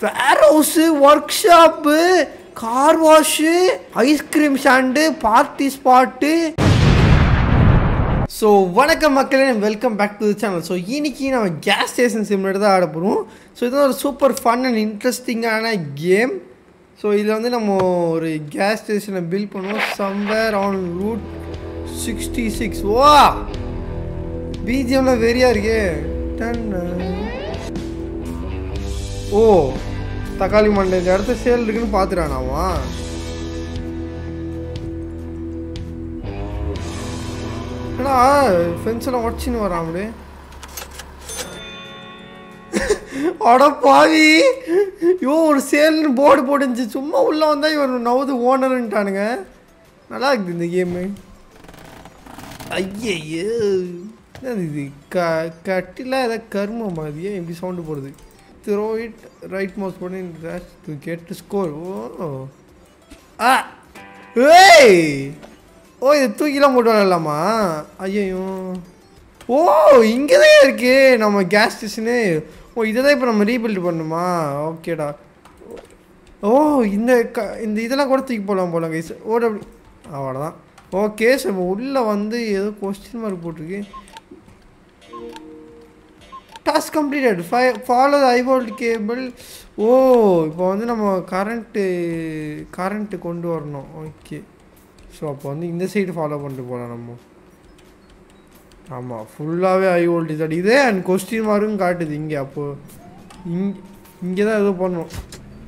Warehouse, work, car wash, ice cream stand, party spot. So வணக்கம் மக்களே, welcome back to the channel. So இன்றைக்கி நம்ம gas station சிம்லேட்டு தான் ஆட போகிறோம். ஸோ இது ஒரு சூப்பர் ஃபன் அண்ட் இன்ட்ரெஸ்டிங்கான கேம். ஸோ இதில் வந்து நம்ம ஒரு கேஸ் ஸ்டேஷனை பில்ட் பண்ணுவோம். Somewhere on route 66. ஓ, பிஜிஎம்லாம் வெறியாக இருக்கே. ஓ, தக்காளி மண்டை இந்த இடத்துல சேல் இருக்குன்னு பார்த்துட்டானாமா. ஏன்னா ஃப்ரெண்ட்ஸ் எல்லாம் உடச்சின்னு வரான். அப்படி அடப்பாவி, யோ ஒரு சேல்னு போர்டு போட்டுச்சு, சும்மா உள்ளே வந்தால் இவர் நவுது ஓனருன்ட்டானுங்க. நல்லா இருக்குது இந்த கேமு. ஐயையோ, இது கட்டிலாம் ஏதாவது கரும மாதிரியே எப்படி சவுண்டு போடுது. Throw it right mouse button and dash to get the score. Oh, ah, hey, oh, this two kilo motor lama. Ayyo, oh, inge da irke. Nama gas station. Oh, idhada ipo nam rebuild pannuma. Okay da. Oh, inda idala kuda thik polam guys. Oh, avada. Okay, so ulla vandu edho question mark potirukke. Task completed. Follow the eyebolt cable. Oh, இப்போ வந்து நம்ம current கொண்டு வரணும். Okay, so அப்போ வந்து இந்த side follow பண்ணிட்டு போகலாம் நம்ம. ஆமாம், ஃபுல்லாகவே ஐ வோல்டேஜ் அடிக்குது அண்ட் கொஸ்டின் மார்க்கும் காட்டுது இங்கே. அப்போது இங்கே தான் ஏதோ பண்ணணும்.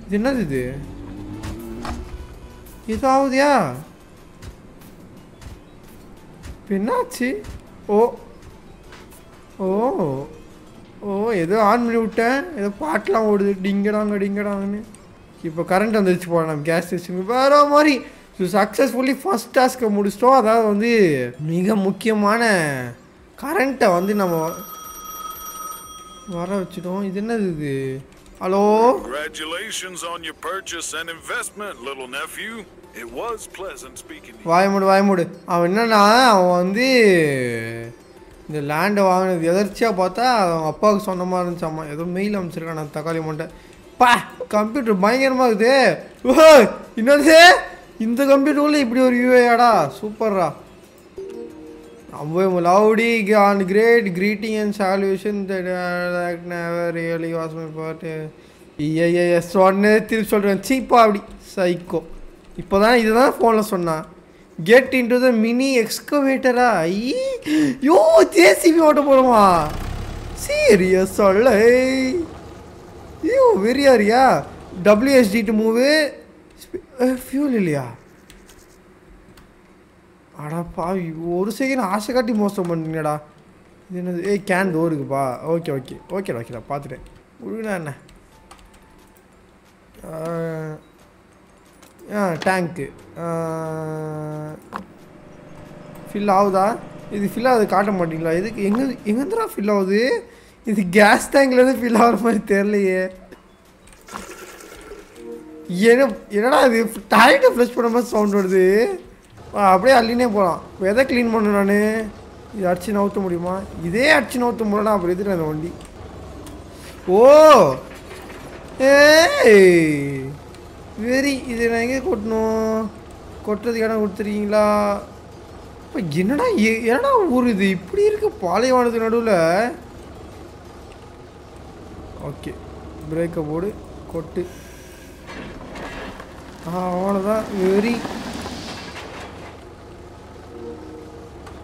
இது என்னது? இது ஏதோ ஆகுதியா? இப்போ என்னாச்சு? ஓ ஓ ஓ, ஏதோ ஆன் பண்ணி விட்டேன். ஏதோ பாட்டெலாம் ஓடுது, டிங்கடாங்க டிங்கடாங்கன்னு. இப்போ கரண்ட் வந்துருச்சு போல நம்ம கேஸ் ஸ்டேஷனுக்கு வேறு மாதிரி. ஸோ சக்ஸஸ்ஃபுல்லி ஃபஸ்ட் டாஸ்க்கை முடிச்சிட்டோம். அதாவது வந்து மிக முக்கியமான கரண்ட்டை வந்து நம்ம வர வச்சுட்டோம். இது என்னது? இது ஹலோ, வாயமுடு வாயமுடு. அவன் என்னன்னா, அவன் வந்து இந்த லேண்டை வாங்கினது எதர்ச்சியாக பார்த்தா அவங்க அப்பாவுக்கு சொன்ன மாதிரி இருந்துச்சாம்மா. ஏதோ மெயில் அனுப்பிச்சிருக்கேன் நான். தக்காளி மண்டை பா, கம்ப்யூட்டர் பயங்கரமாக இருக்குது. ஓ, இன்னொரு இந்த கம்ப்யூட்டர் உள்ள இப்படி ஒரு யூஏடா சூப்பர்ரா. நம்ம லவ்டி on great greeting and solution really வாசனை பாட்டு. எஸ் உடனே திருப்பி சொல்கிறேன், சீப்பா அப்படி சைக்கோ. இப்போ தான் இதுதான் ஃபோனில் சொன்னான். Get into the mini excavator. ஐயோ, ஜேசிபி ஓட்ட போகிறோமா? சீரியஸ் சொல்ல. ஐயோ வெறியாரியா. WSD to move. ஃபியூல் இல்லையா? அடாப்பா, ஒரு செகண்ட் ஆசை காட்டி மோசம் பண்ணுங்கடா. இது என்னது? ஏய், கேன் டோர் இருக்குப்பா. ஓகே ஓகே ஓகேடா ஓகேடா, பார்த்துட்டேன். ஒழுங்கா என்ன? டேங்க்கு ஃபில் ஆகுதா? இது ஃபில் ஆகுது காட்ட மாட்டிங்களா? இதுக்கு எங்கேருந்துடா ஃபில் ஆகுது? இது கேஸ் டேங்க்லேருந்து ஃபில் ஆகிற மாதிரி தெரிலையே. என்னடா இது? டாய்லெட்டை ஃப்ளஷ் பண்ணுற மாதிரி சவுண்ட் வருது. அப்படியே அள்ளினே போகலாம். எதை க்ளீன் பண்ணணும் நான்? இது அடிச்சு நவுத்த முடியுமா? இதே அடிச்சு நவுத்த முடியலன்னா அப்புறம் எதுக்கு அந்த வண்டி? ஓ ஏய் வெரி, இது நான் எங்கே கொட்டணும்? கொட்டுறதுக்கு இடம் கொடுத்துருக்கீங்களா? இப்போ என்னடா என்னடா ஊர் இது இப்படி இருக்குது பாலைவனத்துக்கு நடுவில்? ஓகே, பிரேக்கை போடு, கொட்டு. அவ்வளோதான். Very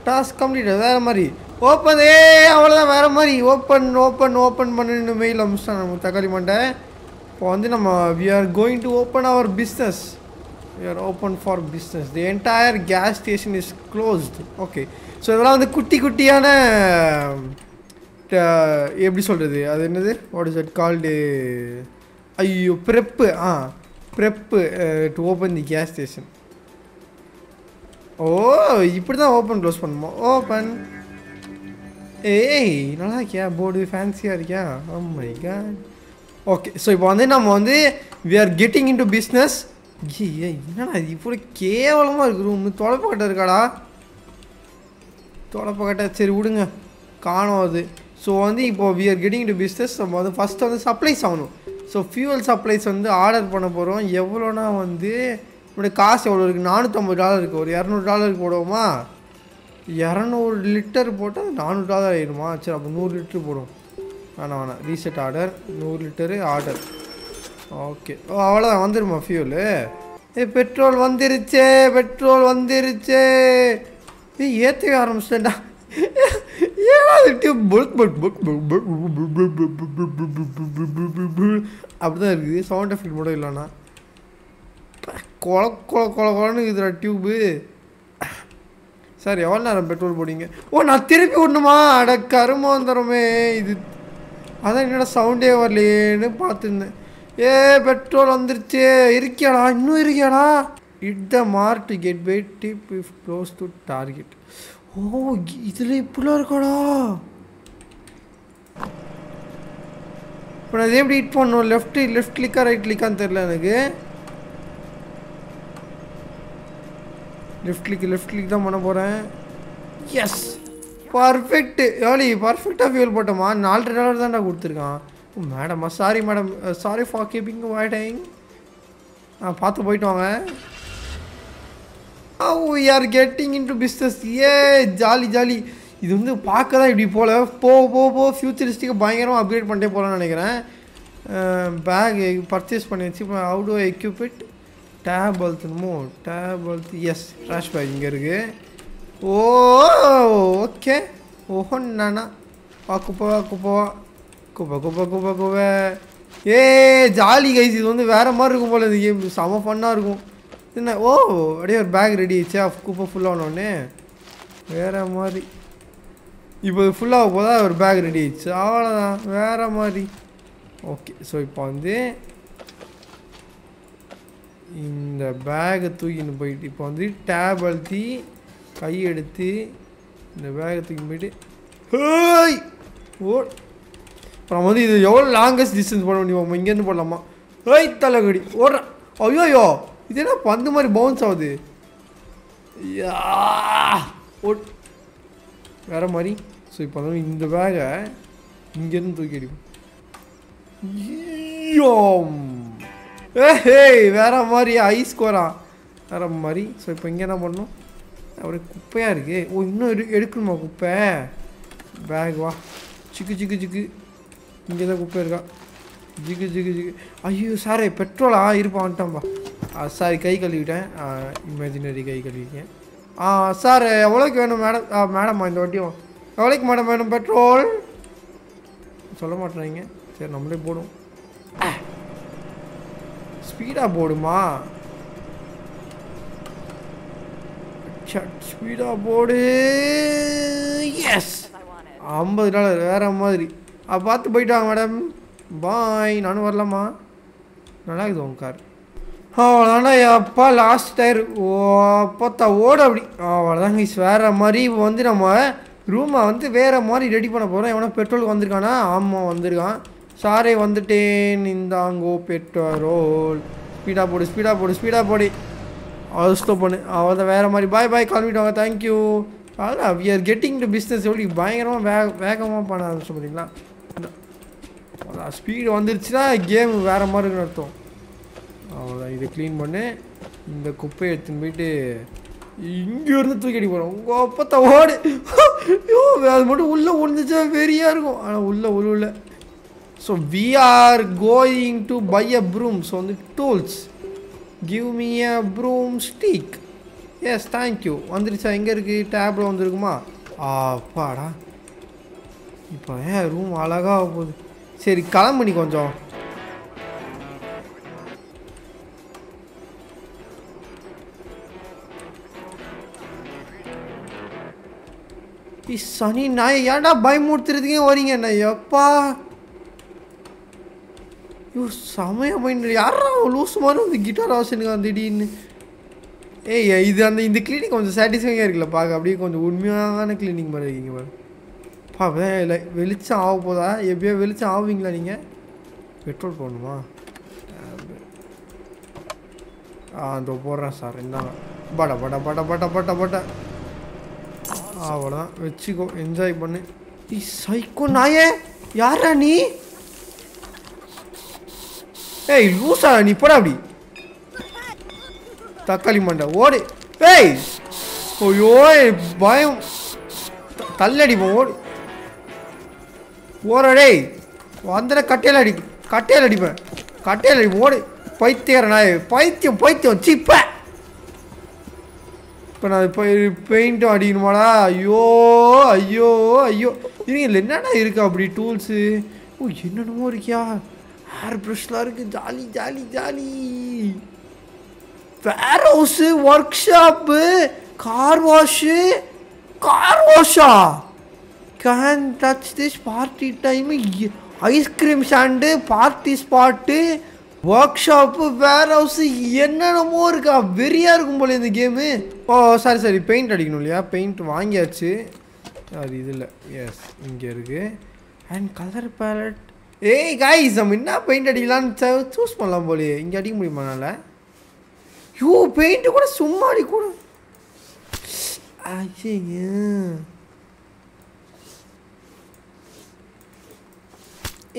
task complete. வேறு மாதிரி ஓப்பன். ஏ அவ்வளோதான், வேறு மாதிரி ஓப்பன் ஓப்பன் ஓப்பன் பண்ணுன்னு மெயில் அனுப்பிச்சிட்டான் நம்ம தக்காளி மண்டை. இப்போ வந்து நம்ம we are going to open our business. We are open for business. The entire gas station is closed. Okay. So இதெல்லாம் வந்து குட்டி குட்டியான எப்படி சொல்கிறது, அது என்னது, வாட் இஸ் இட் கால்டு, ஐயோ prep. Prep to open the gas station. ஓ, இப்படி தான் ஓப்பன் க்ளோஸ் பண்ணுமா? ஓப்பன். ஏய் நல்லா இருக்கியா போர்டு, ஃபேன்சியாக இருக்கியா? ஆமாம் ஐயா. ஓகே, ஸோ இப்போ வந்து நம்ம வந்து we are getting into business. ஐயே என்னடா இது இப்படி கேவலமாக இருக்குது ரூம். தொலைப்பக்கட்டை இருக்காடா? தொலைப்பக்கட்டை சரி விடுங்க, காணும் அது. ஸோ வந்து இப்போ we are getting to business. நம்ம வந்து ஃபஸ்ட்டு வந்து சப்ளைஸ் ஆகணும். So fuel supplies வந்து ஆர்டர் பண்ண போறோம் எவ்வளவுனா வந்து நம்மளுடைய காசு எவ்வளவு இருக்கு $450 இருக்கு ஒரு $200 போடுவோமா 200 லிட்டர் போட்டா $400 ஆயிருமா சரி அப்ப 100 லிட்டர் போடுவோம் ஆனா reset order 100 litre order okay அவ்வளவுதான் வந்திருமா fuel ஏய் பெட்ரோல் வந்திருச்சே பெட்ரோல் வந்திருச்சே இது ஏத்தி ஆரம்பிச்சடா அப்படிதான் இருக்குது சவுண்ட் எஃபெக்ட் கூட இல்லைண்ணா கொல கொல கொல கொலன்னு இதுல டியூபு சார் எவ்வளோ நேரம் பெட்ரோல் போடுங்க ஓ நான் திருப்பி விடணுமா அட கருமாந்தரமே இது அதான் என்னோட சவுண்டே வரலையேன்னு பார்த்துருந்தேன் ஏ பெட்ரோல் வந்துருச்சு இருக்கியாடா இன்னும் இருக்கியாடா it the mark to get by tip if close to target ஓ இதுல இப்படிலாம் இருக்காடா இப்போ நான் இதை எப்படி ஹிட் பண்ணணும் லெஃப்ட் லெஃப்ட் கிளிக்கா ரைட் கிளிக்கான்னு தெரியல எனக்கு லெஃப்ட் கிளிக் தான் பண்ண போகிறேன் எஸ் பர்ஃபெக்ட் ஏலி பர்ஃபெக்டாக ஃபியூல் போட்டோமா $4 தான்டா கொடுத்துருக்கான் ஓ மேடம்மா sorry madam sorry for keeping waiting ஆ பார்த்து போயிட்டு வாங்க we are getting into business yeah jolly jolly இது வந்து பார்க்க தான் இப்படி போல போ போ போ ஃபியூச்சரிஸ்டிக்காக பயங்கரமாக அப்கிரேட் பண்ணிட்டே போகலான்னு நினைக்கிறேன் பேக் பர்ச்சேஸ் பண்ணிடுச்சு இப்போ how to equip it tap அழுத்தணுமோ டேப் அழுத்து எஸ் ட்ராஷ் பேக் இங்கே இருக்குது ஓ ஓகே ஓஹோ நானா வா குப்பவா குப்பவா குப்பை குப்பை குப்பை குப்பை ஏ ஜாலி கைஸ் இது வந்து வேறு மாதிரி இருக்கும் போல் இந்த கேம் செம ஃபன்னாக இருக்கும் என்ன ஓ அப்படியே ஒரு பேக் ரெடி ஆயிடுச்சா குப்பை ஃபுல்லாகணுன்னே வேறு மாதிரி இப்போ ஃபுல்லாக போதா ஒரு பேக் ரெடி ஆயிடுச்சு அவ்வளோதான் வேறு மாதிரி ஓகே ஸோ இப்போ வந்து இந்த பேகை தூக்கின்னு போயிட்டு இப்போ வந்து டேப் அழுத்தி கை எடுத்து இந்த பேகை தூக்கின்னு போயிட்டு ஹேய் ஓ அப்புறம் வந்து இது எவ்வளோ லாங்கஸ்ட் டிஸ்டன்ஸ் போட முடியுமா இங்கேருந்து போடலாமா ஹேய் தலைகடி ஓடுறேன் ஐயோயோ இது என்ன பந்து மாதிரி பவுன்ஸ் ஆகுது வேறு மாதிரி ஸோ இப்போ இந்த பேகை இங்கேருந்து தூக்கி அடிக்கும் ஏய் வேறு மாதிரி ஐஸ் கோரா வேறு மாதிரி ஸோ இப்போ இங்கே என்ன பண்ணணும் அப்படியே குப்பையாக இருக்குது ஓ இன்னும் எடுக்கணுமா குப்பை பேக் வா சிக்கு சிக்கு சிக்கு இங்கே தான் குப்பை இருக்கா ஜிக்கு ஜிக்கு ஜிக்கு ஐயோ சாரே பெட்ரோலா இருப்பா வந்துட்டாம்பா சாரி கை கழுவிட்டேன் இமேஜினரி கை கழுவிட்டேன் சார் எவ்வளோக்கு வேணும் மேடம் மேடம்மா இந்த வாட்டியும் எவ்வளோக்கு மேடம் வேணும் பெட்ரோல் சொல்ல மாட்டேறாங்க சரி நம்மளே போடும் ஸ்பீடாக போடுமா ஸ்பீடாக போடு எஸ் $50 வேறு மாதிரி பார்த்து போயிட்டாங்க மேடம் பாய் நானும் வரலாமா நல்லா இருக்குது உங்க கார் அவ்வளோதானா அப்பா லாஸ்ட் டயர் ஓ அப்போத்தா ஓட அப்படி அவ்வளோதாங்க இஸ் வேறு மாதிரி இப்போ வந்து நம்ம ரூமை வந்து வேறு மாதிரி ரெடி பண்ண போகிறோம் எவனா பெட்ரோலுக்கு வந்திருக்கானா ஆமாம் வந்திருக்கான் சாரே வந்துட்டேன் இந்தாங்கோ பெட்ரோல் ஸ்பீடாக போடு ஸ்பீடாக போடு ஸ்பீடாக போடி அது ஸ்லோ பண்ணு அவ்வளோதான் வேறு மாதிரி பாய் பாய் கிளம்பிட்டாங்க தேங்க்யூ அவ்வளோ we are getting to business எப்படி பயங்கரமாக வேகமாக பண்ண ஆரம்பிச்சோம் பார்த்தீங்களா ஸ்பீடு வந்துருச்சுன்னா கேம் வேறு மாதிரி இருக்குன்னு அர்த்தம் அவ்வளோதான் இதை க்ளீன் பண்ணி இந்த குப்பையை எடுத்துன்னு போயிட்டு இங்கேருந்து தூக்கிடி போகிறோம் உங்கள் அப்பத்த ஓடு ஐயோ அது மட்டும் உள்ளே ஒழுந்துச்சா வெறியாக இருக்கும் ஆனால் உள்ளே உள்ள so we are going to buy a broom so வந்து tools give me a broom stick yes thank you வந்துருச்சா எங்கே இருக்குது டேப்பில் வந்துருக்குமா அப்பாடா இப்போ ஏன் ரூம் அழகாக போகுது சரி கிளம்பு நீ கொஞ்சம் சனி நான் ஏன்டா பயமுறுத்துறதுக்கே வரீங்க என்ன எப்பா ஐயோ சமயம் போயிட்டு யாரா லூஸ் மாதிரி வந்து கிட்டார் வாசனுக்கு வந்து திடீர்னு ஏய் இது அந்த இந்த கிளினிக் கொஞ்சம் சாட்டிஸ்ஃபைங்காக இருக்குல்ல பார்க்க அப்படியே கொஞ்சம் உண்மையான கிளினிக் மாதிரி இருக்கீங்க பாரு பாவே இல்லை வெளிச்சம் ஆக போதா எப்படியோ வெளிச்சம் ஆகுவீங்களா நீங்கள் பெட்ரோல் போடணுமா அந்த போடுறேன் சார் இருந்தாங்க பட பட பட பட பட பட்ட அவ்வளோதான் வச்சுக்கோ என்ஜாய் பண்ணு சைக்கோ நாயே யாரா நீ Hey, Usa, ni porabli. Takali manda. What? Hey. Oh, yo, boy. Talladi boy. What are they? Andra kattela di. Kattela di boy. Kattela di boy. Paitya na. Paitya. Cheap. I paint on the water. Yo, you need another tools. Oh, you know more. Yeah, our brush lark, jolly. Pharaoh's workshop, car wash. Can't touch this party time. Ice cream sundae, party spot. Workshop, warehouse, yenna more ka very argumbol in the game. Oh, sorry, paint adiknolya, paint vaangiyachu. Adu idilla. Yes, inge irukku. And color palette. Hey guys, nam inna paint adikalan choose pannalam pole. Inge adikka mudiyumaala? You paint kuda summa adikora. Ayya.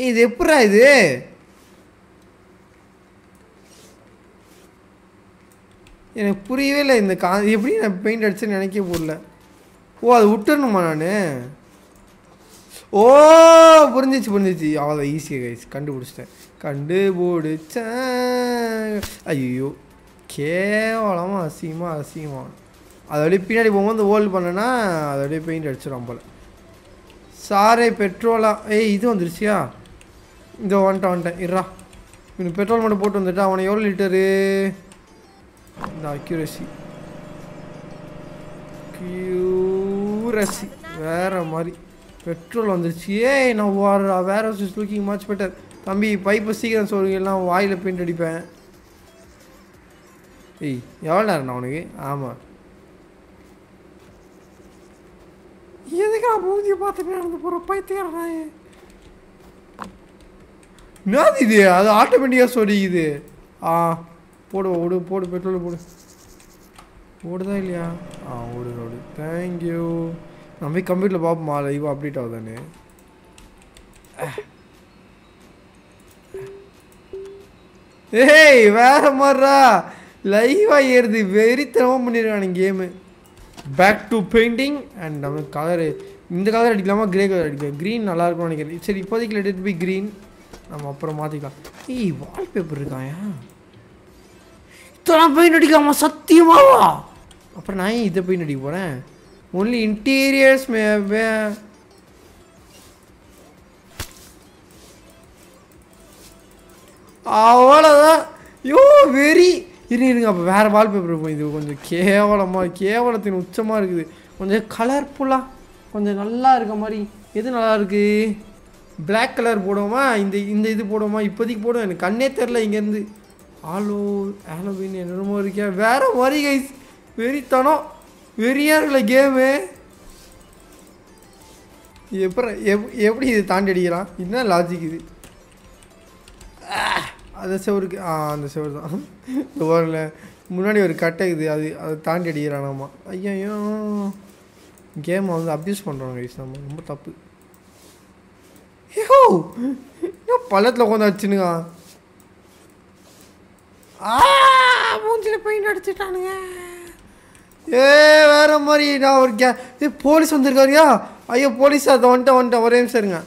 Idu eppra idu? I புரியவே இந்த எப்படி நான் paint அடிச்சேன்னு நினைக்கவே புரியல ஓ அது உட்டணுமா நானு ஓ புரிஞ்சிச்சு அவ்வளவு ஈஸியா गाइस கண்டுபிடிச்சேன் ஐயோ கேவலமா சீமா அதோட பின்னாடி போகும்போது ஹோல்ட் பண்ணனா அதோட பெயிண்ட் அடிச்சறோம் போல சாரே பெட்ரோலா ஏய் இது வந்துருச்சியா இந்த 110 இரா இன்னும் பெட்ரோல் மட்டும் போட்டு வந்துட்டா அவன எவ்வளவு litre The accuracy. Where am I? Petrol on the chain. Now, warehouse is looking much better. Tambi, pipe sequence or yellow oil painted. Hey, y'all are now again. Armor. Here they can move you about the ground for a pite. Nothing there. The automatic story there. Ah. Put petrol. What is that? Thank you. I'm going to come to Bob Mala. You update all the name. Hey, where am I? Live I hear the very thermometer game. Back to painting and color. In the color, grey color. Green alarm. It's a deposit. Let it be green. I'm up from Matika. Hey, wallpaper. I am going to go to the only interiors may have. Oh, you are very. You need a wallpaper. You are very. Hello, Halloween and rumor. Where are you guys? Very tono, very early game. Eh? Every is standard era. It's not logic. Ah, that's over. Ah, that's over. The world. Munadi or cut tag. The standard era. Nama. Aiyah. Game on the abuse control guys. Nama. Number top. Yo. No pallet logo na chinga. Ah, Munjil paint at it. Where am I now? The police on the Garia. Are you police at the on the Oram Serna?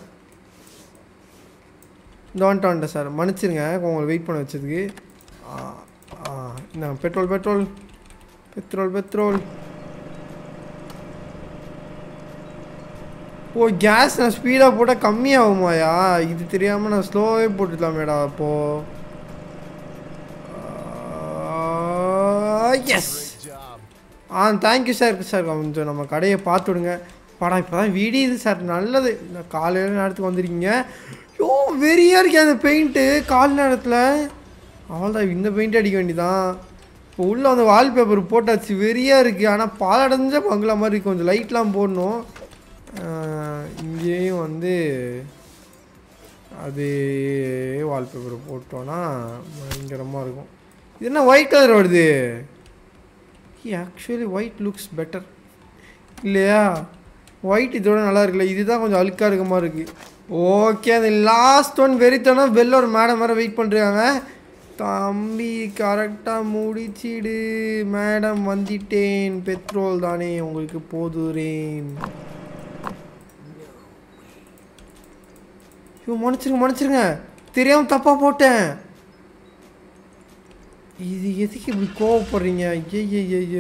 Don't understand. Manaching, I wait for it. Ah, no, petrol. Oh, gas and speed up. What a coming out, Maya. This 3 hours slow. Put it on yes. Thank you, sir. Sir, come to our car. But video sir. Nalla call yo, very rare paint. Call naarathla. All the window painted igani da. Full on the wallpaper report at very rare. Ana paladanja bangla mari konja light lamp porno. Inge vande. Adi wallpaper report na. Mangaramma irukku. White color ordi. He actually white looks better. Lea, White is okay, the last one very tana bell or madam wait pandranga. Tambi character moody madam vanditain petrol dane ungalku poduren. You monitor தெரியாம தப்பா போட்டேன் இது எதுக்கு இப்படி கோவப்படுறீங்க ஐயய்யய்ய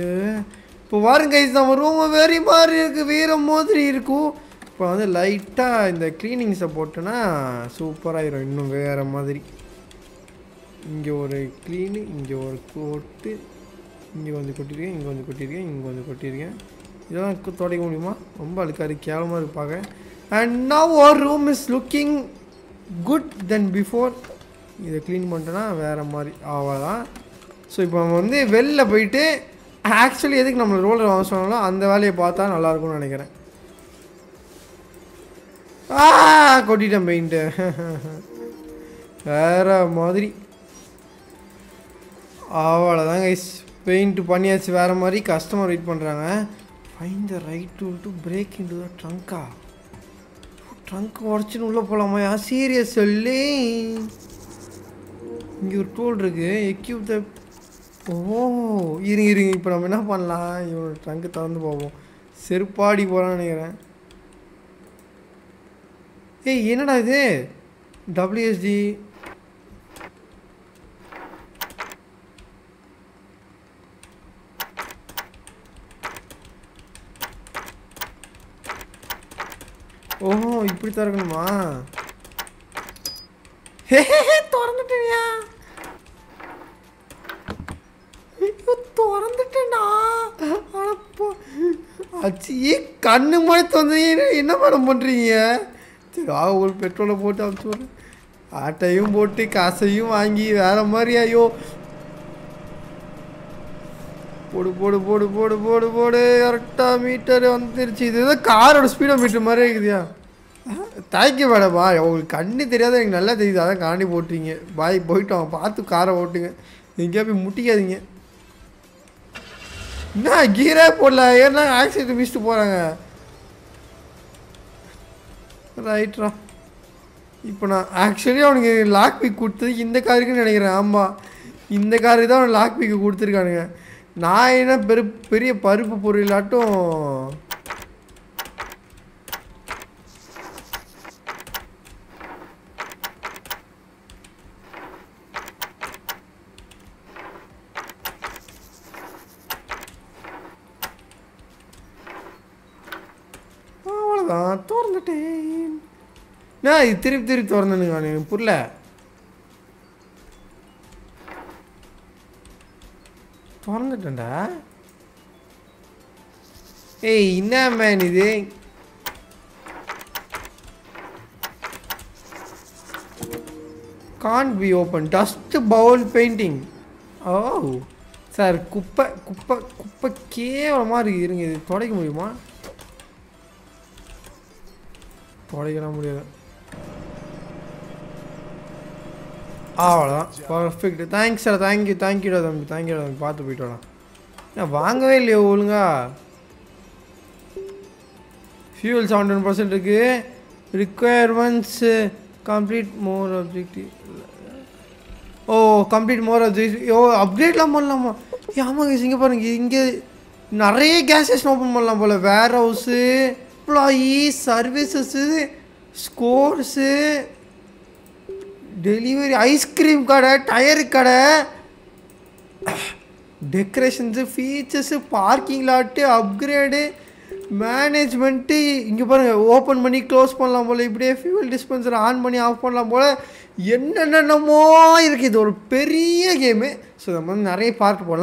இப்ப பாருங்க guys நம்ம room very மாதிரி இருக்கு வீர மாதிரி இருக்கு இப்ப வந்து லைட்டா இந்த க்ளீனிங் சப்போர்ட்னா சூப்பரா இருக்கும் இன்னும் வேற மாதிரி இங்க ஒரு க்ளீன் இங்க ஒரு கோட் இங்க வந்து கொட்டிருக்கேன் இதெல்லாம் தொடக்க முடியுமா ரொம்ப அழுக்காரி கேவலமா இருக்கு பாக்க and now our room is looking good than before. This clean pantana vera mari avada. So ipo vandu vella poite actually edhuk namala roller avashanalo andha valiye paatha nalla irukku nenikiren. Koditam paint vera madri avada dhaan guys paint panniyaachu vera mari customer wait pandranga. Find the right tool to break into the trunk. Trunk orchinu ulla polama ya serious solli inga or tool irukku equip the oh irunga ipo nam enna pannalam ivoru trunk tharandu povom serpaadi poran nenikiren hey enada idu wsd Oh, இப்படி தரணுமா ஹேஹே தரந்துட்டியா இது தரந்துட்டடா அடப்போ அச்சி கண்ணு மூடி தந்தீங்க என்ன பணம் பண்றீங்க சரி ஆ ஒரு பெட்ரோல போட்டு அடிச்சு ஆட்டையும் போட்டு காசையும் வாங்கி வேற மாதிரி ஐயோ போடு கரெக்ட்டா மீட்டர் வந்துருச்சு இது ஏதோ காரோட ஸ்பீடோமீட்டர் மாதிரி இருக்குதியா தாய்க்கு வேடமா உங்களுக்கு கண்ணு தெரியாத எனக்கு நல்லா தெரியுது அதான் காணி போட்டுறீங்க பாய் போயிட்டோம் பார்த்து காரை ஓட்டுங்க எங்கேயா போய் முட்டிக்காதீங்க என்ன கீரே போடல ஏன்னா ஆக்சிடென்ட் மிஸ்ட்டு போகிறாங்க ரைட்ரா இப்போ நான் ஆக்சுவலி அவனுக்கு லாக் பிக் கொடுத்தது இந்த காருக்குன்னு நினைக்கிறேன் ஆமாம் இந்த காருக்கு தான் அவன் லாக் பிக்கு கொடுத்துருக்கானுங்க நான் என்ன பெரிய பருப்பு பொரியலாட்டும் அவ்வளோதான் திறந்துட்டேன் நான் இது திருப்பி திறந்துங்க புரியல தரந்துட்டடா ஏய் என்ன மேன் இது can't be open dust bowl painting oh sir குப்பை கேவலமா இருக்கு இருங்க இது தொடைக்க முடியுமா தொடைக்கலாம் முடியாது That's perfect. Thanks sir, thank you. பாத்து போய்டடா. நான் வாங்கவே இல்ல ஒழுங்க. Fuel 71% இருக்கு. Requirements complete more objective. Oh, complete more objective. Oh, upgradeலாம் பண்ணலாமா? ஆமா guys இங்க பாருங்க இங்க நிறைய gas station open பண்ணலாம் போல. Warehouse, employees, services, scores Delivery, ice cream kada, tire kada, decorations, features, parking lot, upgrade, management. You open money, close money, fuel dispenser, on money, off money. This is a very game. So, we have a part. So,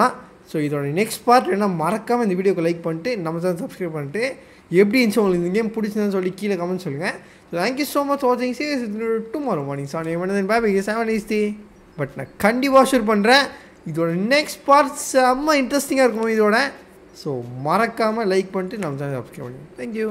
this is the next part. Mark the video, like and subscribe. எப்படி இன்சோ உங்களுக்கு இந்த game பிடிச்சதுன்னு சொல்லி கீழ comment சொல்லுங்க so thank you so much for watching see you tomorrow morning so bye bye guys have a nice day but நான் கண்டிப்பா share பண்றேன் இதோட நெக்ஸ்ட் பார்ட் செம்ம இன்ட்ரஸ்டிங்கா இருக்கும் இதோட சோ மறக்காம லைக் பண்ணிட்டு நம்ம சேனலை சப்ஸ்கிரைப் பண்ணுங்க थैंक यू